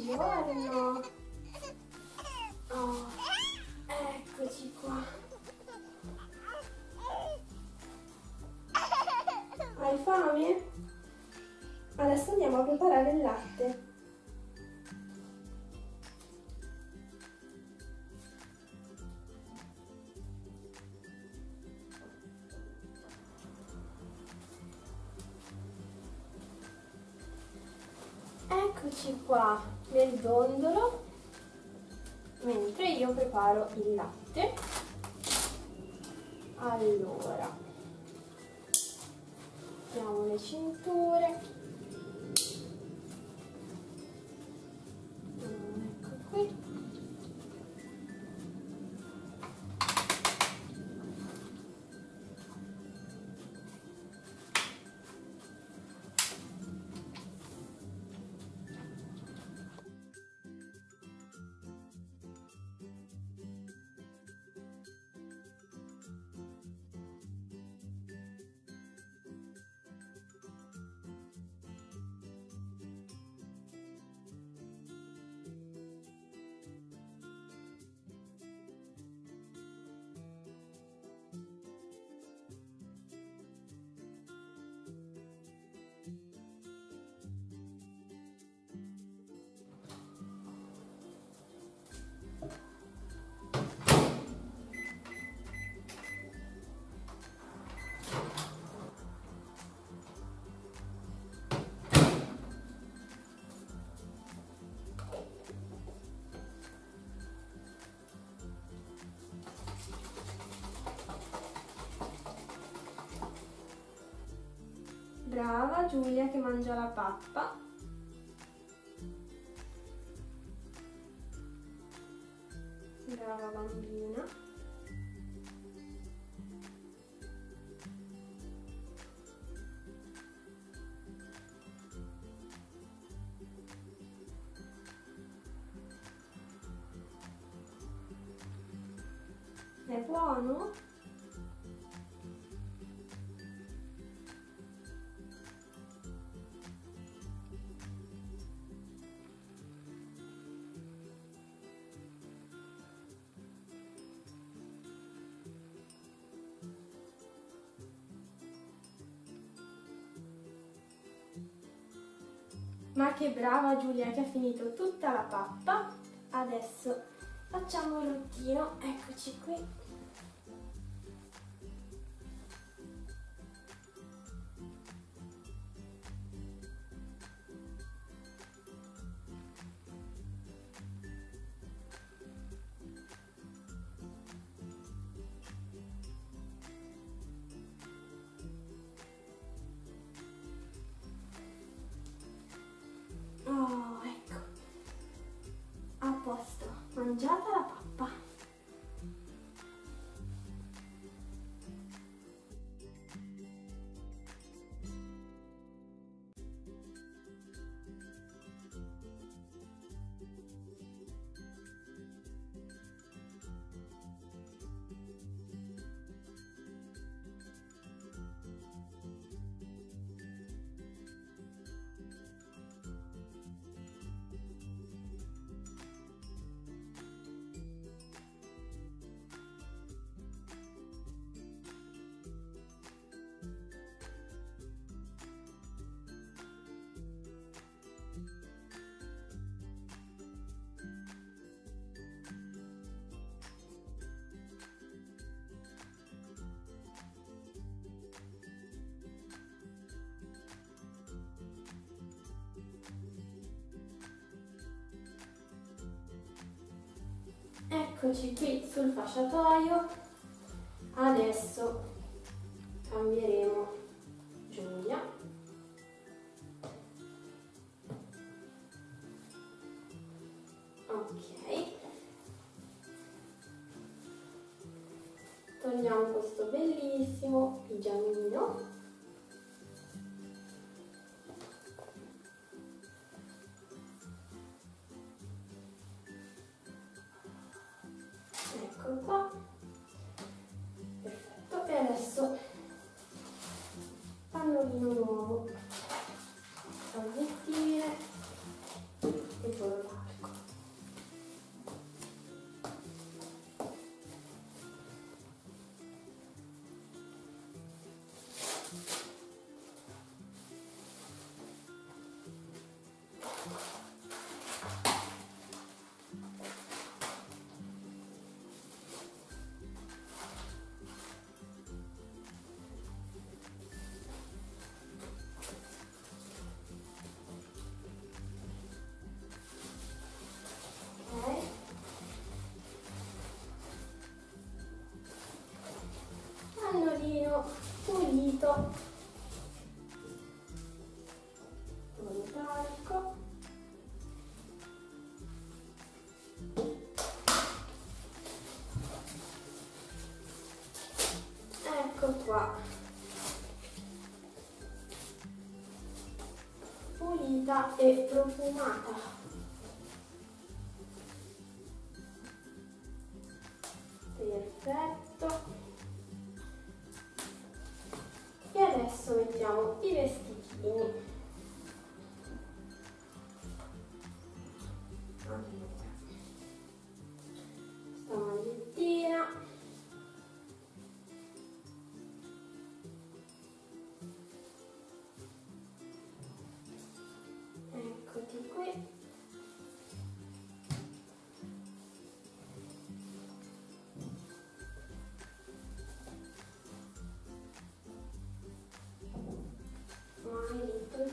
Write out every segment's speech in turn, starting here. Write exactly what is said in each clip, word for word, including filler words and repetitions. Buongiorno. Oh, eccoci qua. Hai fame? Adesso andiamo a preparare il latte. Eccoci qua nel dondolo, mentre io preparo il latte. Allora, mettiamo le cinture. Ecco qui. Brava Giulia che mangia la pappa. Brava bambina. È buono? Ma che brava Giulia che ha finito tutta la pappa. Adesso facciamo il rottino, eccoci qui. Mangiata la pappa. Eccoci qui sul fasciatoio, adesso cambieremo Giulia. Ok, togliamo questo bellissimo pigiamino. Qua. Perfetto, e adesso pannolino nuovo, salvettine e poi qua pulita e profumata. Perfetto. E adesso mettiamo i vestitini. Sta magliettina. Eccoti qui.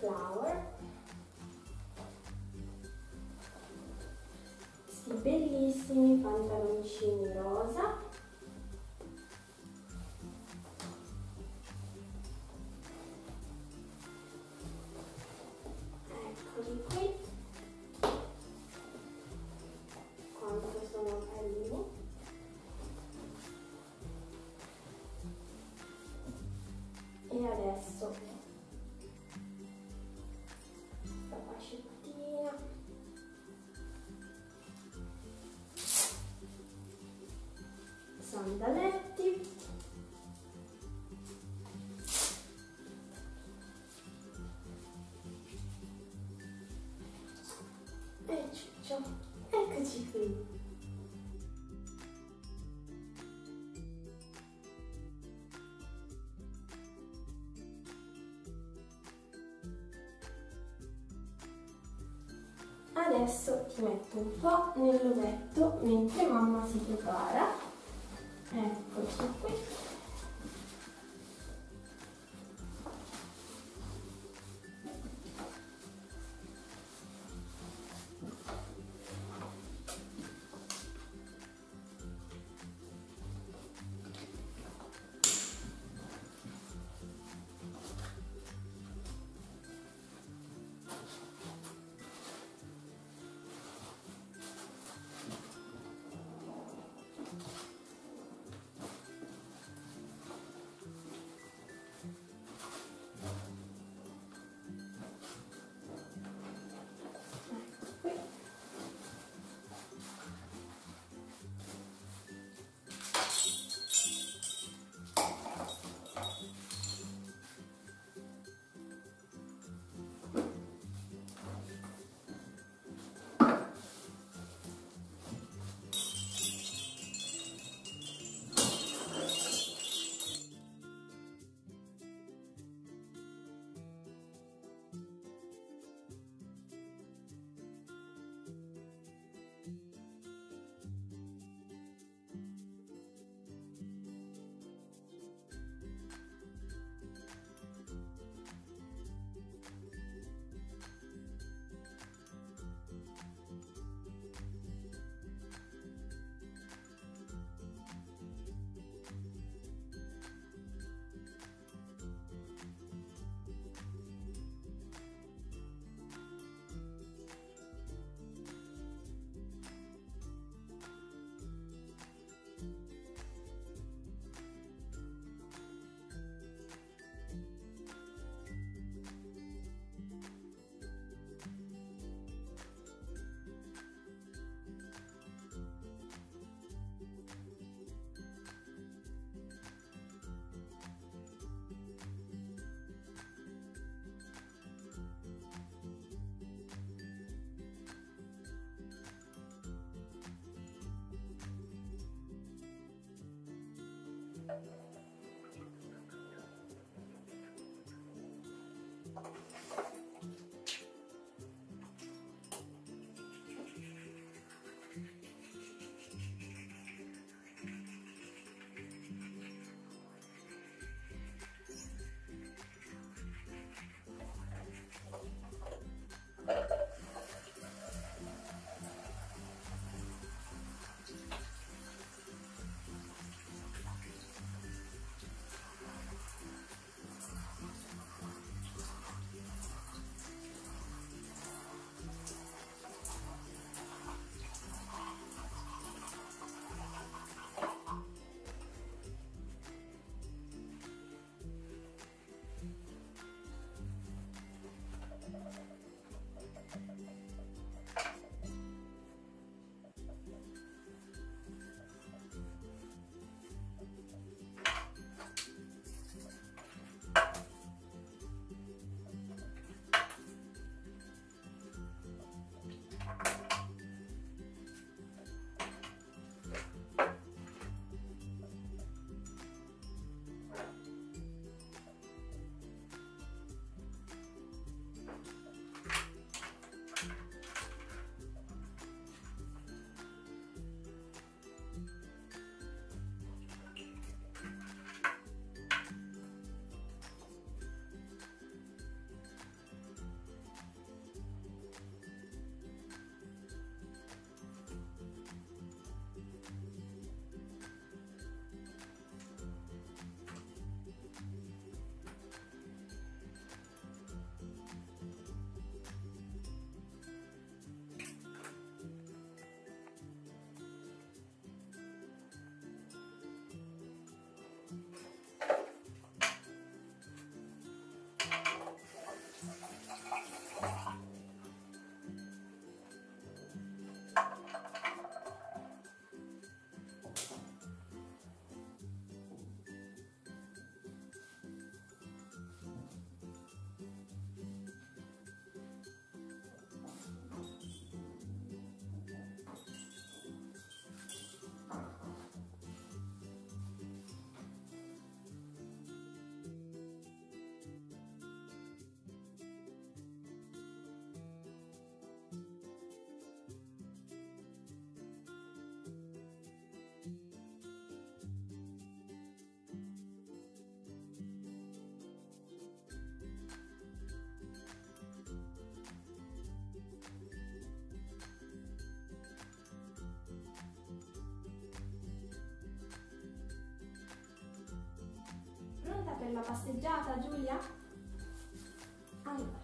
Flower. Questi bellissimi pantaloncini rosa, eccoli qui, quanto sono carini. E adesso sandaletti, e ciccio, eccoci qui. Adesso ti metto un po' nel lobetto mentre mamma si prepara. Eccoci qui. per la passeggiata, Giulia? Allora.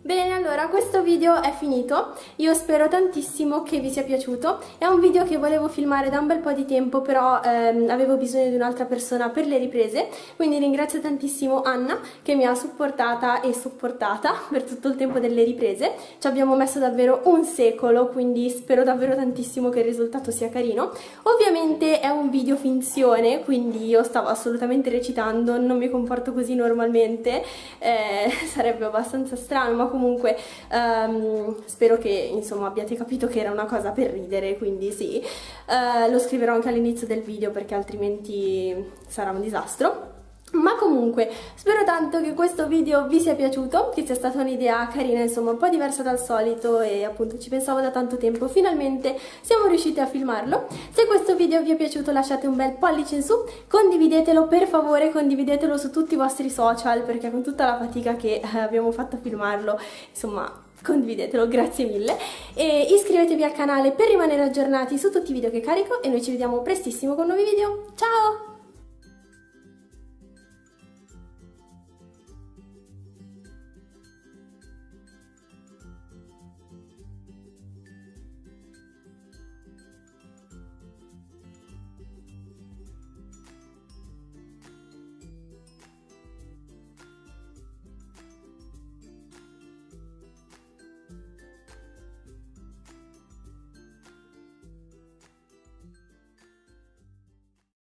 Bene, allora questo video è finito, io spero tantissimo che vi sia piaciuto, è un video che volevo filmare da un bel po' di tempo, però ehm, avevo bisogno di un'altra persona per le riprese, quindi ringrazio tantissimo Anna che mi ha supportata e supportata per tutto il tempo delle riprese, ci abbiamo messo davvero un secolo, quindi spero davvero tantissimo che il risultato sia carino. Ovviamente è un video finzione, quindi io stavo assolutamente recitando, non mi comporto così normalmente, eh, sarebbe abbastanza strano, ma comunque comunque um, spero che insomma abbiate capito che era una cosa per ridere, quindi sì, uh, lo scriverò anche all'inizio del video perché altrimenti sarà un disastro. Ma comunque spero tanto che questo video vi sia piaciuto, che sia stata un'idea carina, insomma un po' diversa dal solito, e appunto ci pensavo da tanto tempo, finalmente siamo riusciti a filmarlo. Se questo video vi è piaciuto lasciate un bel pollice in su, condividetelo per favore, condividetelo su tutti i vostri social, perché con tutta la fatica che abbiamo fatto a filmarlo, insomma condividetelo, grazie mille, e iscrivetevi al canale per rimanere aggiornati su tutti i video che carico, e noi ci vediamo prestissimo con nuovi video, ciao!